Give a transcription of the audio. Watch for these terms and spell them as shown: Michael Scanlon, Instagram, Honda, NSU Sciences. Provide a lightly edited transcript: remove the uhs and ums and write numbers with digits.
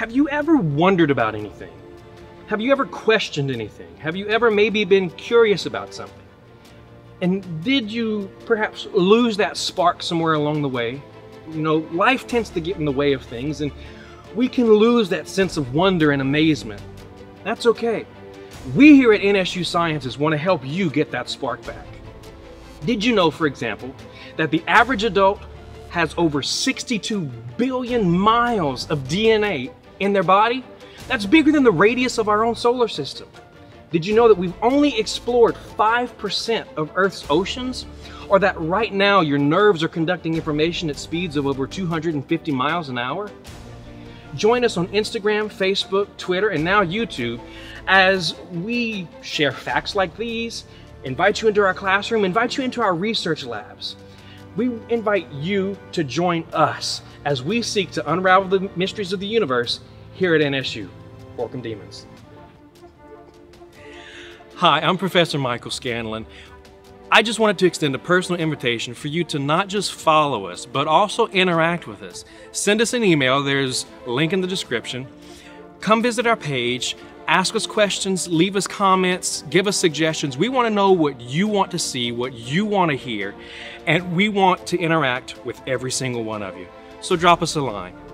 Have you ever wondered about anything? Have you ever questioned anything? Have you ever maybe been curious about something? And did you perhaps lose that spark somewhere along the way? You know, life tends to get in the way of things, and we can lose that sense of wonder and amazement. That's okay. We here at NSU Sciences want to help you get that spark back. Did you know, for example, that the average adult has over 62 billion miles of DNA in their body? That's bigger than the radius of our own solar system. Did you know that we've only explored 5% of Earth's oceans? Or that right now your nerves are conducting information at speeds of over 250 miles an hour? Join us on Instagram, Facebook, Twitter, and now YouTube as we share facts like these, invite you into our classroom, invite you into our research labs. We invite you to join us as we seek to unravel the mysteries of the universe here at NSU. Welcome, demons. Hi, I'm Professor Michael Scanlon. I just wanted to extend a personal invitation for you to not just follow us, but also interact with us. Send us an email, there's a link in the description. Come visit our page, ask us questions, leave us comments, give us suggestions. We want to know what you want to see, what you want to hear, and we want to interact with every single one of you. So drop us a line.